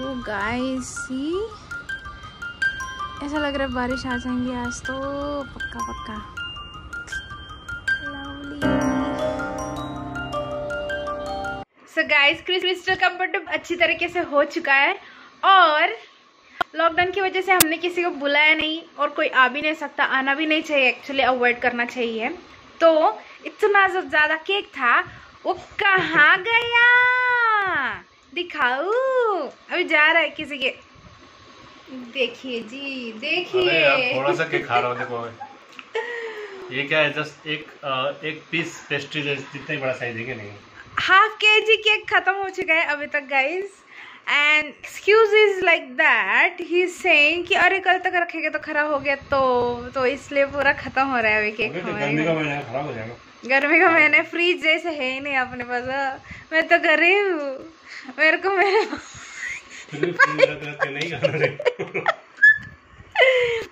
तो गाइस सी ऐसा लग रहा है बारिश आ जाएंगी आज तो पक्का पक्का। सो गाइस क्रिसमस का बर्थडे अच्छी तरीके से हो चुका है और लॉकडाउन की वजह से हमने किसी को बुलाया नहीं और कोई आ भी नहीं सकता, आना भी नहीं चाहिए, एक्चुअली अवॉइड करना चाहिए। तो इतना सब ज़्यादा केक था वो कहाँ गया दिखाओ, अभी जा रहा है किसी के, देखिए जी देखिए। थोड़ा सा केक खा रहा हूं, देखो ये क्या है, जस्ट एक पीस पेस्ट्री जितने बड़ा साइज है, नहीं हाफ केजी केक खत्म हो चुका है अभी तक guys. And excuse is like that he is saying कि अरे कल तक रखेगा तो खराब हो गया तो इसलिए पूरा खत्म हो रहा है अभी केक। गर्मी का महीना खराब हो जाएगा, गर्मी का महीना फ्रीज जैसे है ही नहीं अपने पास। मैं तो गरीब हूँ, मेरे को मेरे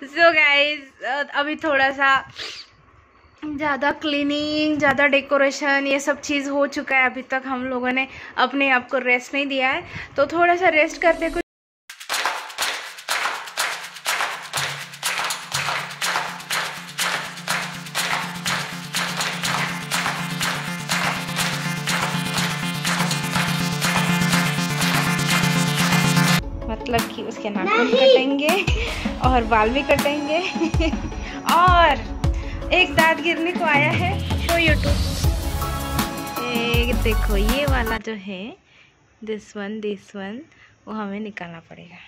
सो गाइज अभी थोड़ा सा ज़्यादा क्लीनिंग, ज़्यादा डेकोरेशन, ये सब चीज़ हो चुका है। अभी तक हम लोगों ने अपने आप को रेस्ट नहीं दिया है तो थोड़ा सा रेस्ट करते हैं। मतलब कि उसके नाक भी कटेंगे और बाल भी कटेंगे और एक दांत गिरने को आया है। शो यूट्यूब, एक देखो ये वाला जो है दिस वन वो हमें निकालना पड़ेगा।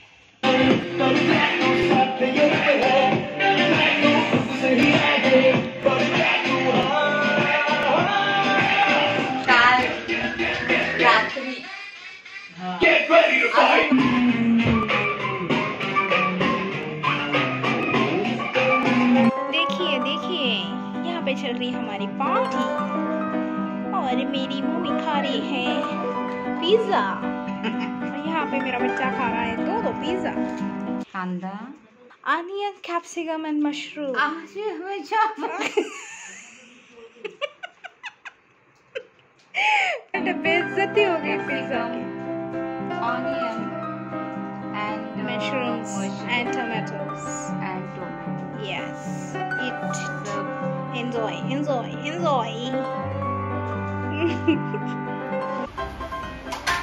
चल रही हमारी पार्टी और मेरी मम्मी खा रही है पिज्जा और यहाँ पे मेरा बच्चा खा रहा है दो पिज्जा, कांदा, अनियन, कैप्सिकम एंड मशरूम। बेइज्जती हो गई pizza, onion and mushrooms and tomatoes. Yes it, enjoy।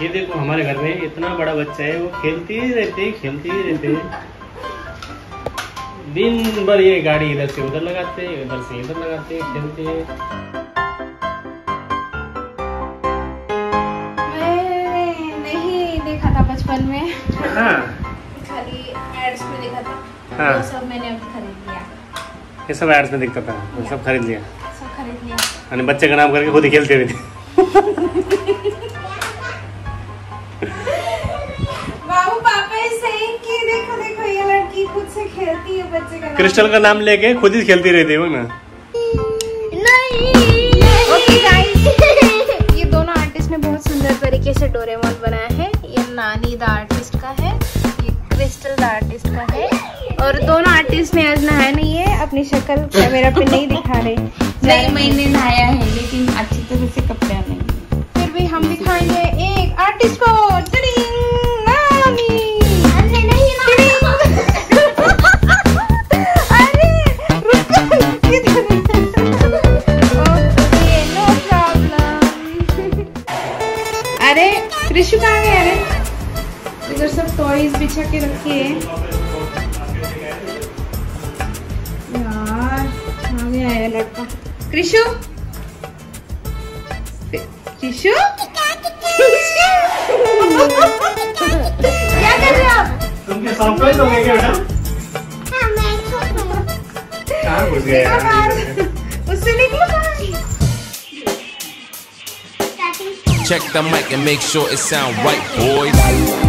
ये देखो हमारे घर में इतना बड़ा बच्चा है, वो खेलते ही रहते दिन भर। ये गाड़ी इधर से उधर लगाते, इधर से इधर लगाते, खेलते हैं। नहीं देखा था बचपन में, हाँ खाली एड्स में देखा था, हाँ वो सब मैंने अब खरीद लिया। ये सब एड्स में दिखता था, सब खरीद लिया, यानी बच्चे का नाम करके खुद ही खेलते हुए थे। बाबू पापा सही कि देखो देखो ये लड़की खुद से खेलती है, बच्चे का नाम क्रिस्टल का नाम लेके खुद ही खेलती रहती है वो ना। ओके गाइस, ये दोनों आर्टिस्ट ने बहुत सुंदर तरीके से डोरेमोन बनाया है। ये नानी द आर्टिस्ट का है, ये क्रिस्टल द आर्टिस्ट का है और दोनों आर्टिस्ट ने आज नहाया नहीं है, अपनी शक्ल कैमरा पे नहीं दिखा रहे। नहीं मैंने नहाया है लेकिन अच्छी तरह से कपड़े नहीं, फिर भी हम दिखाएंगे एक आर्टिस्ट को। अरे ऋषु कहाँ गया? अरे इधर सब टॉयज बिछा के रखे है लड़का। कृषु कृषु क्या कर रहे हो आप? तुम क्या सरप्राइज हो गए क्या बेटा? हां मैं कहां घुस गया? उससे निकलो बाहर। Check the mic and make sure it sound right boys.